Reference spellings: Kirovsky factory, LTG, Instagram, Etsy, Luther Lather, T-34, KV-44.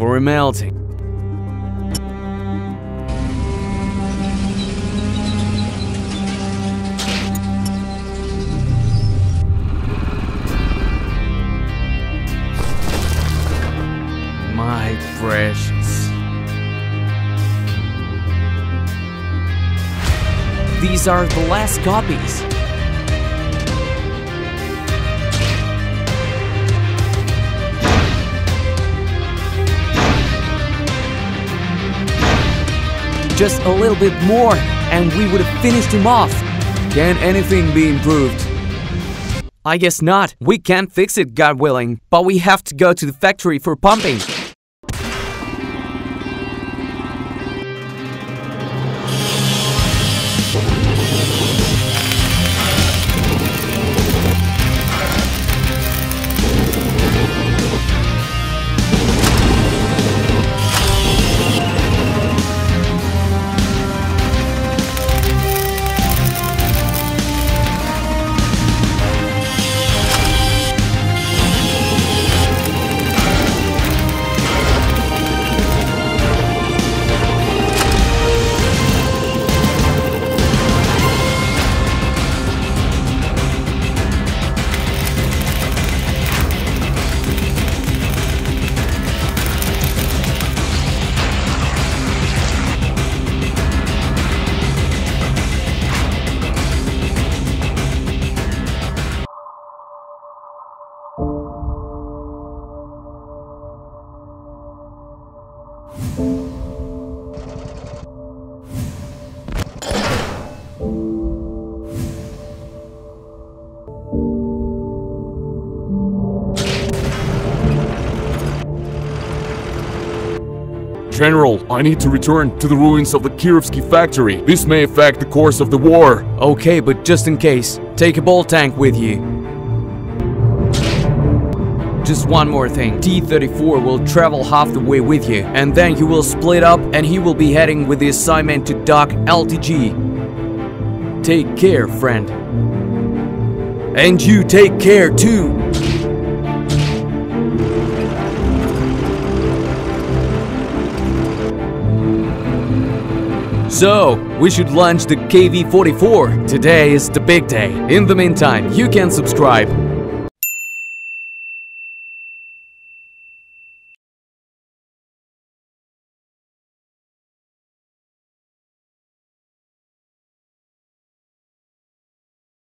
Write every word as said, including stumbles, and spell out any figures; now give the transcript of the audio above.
for remelting. My precious. These are the last copies. Just a little bit more, and we would have finished him off. Can anything be improved? I guess not. We can't fix it, God willing. But we have to go to the factory for pumping. General, I need to return to the ruins of the Kirovsky factory. This may affect the course of the war. Okay, but just in case, take a ball tank with you. Just one more thing. T thirty-four will travel half the way with you, and then you will split up and he will be heading with the assignment to dock L T G. Take care, friend. And you take care too. So, we should launch the K V forty-four. Today is the big day. In the meantime, you can subscribe.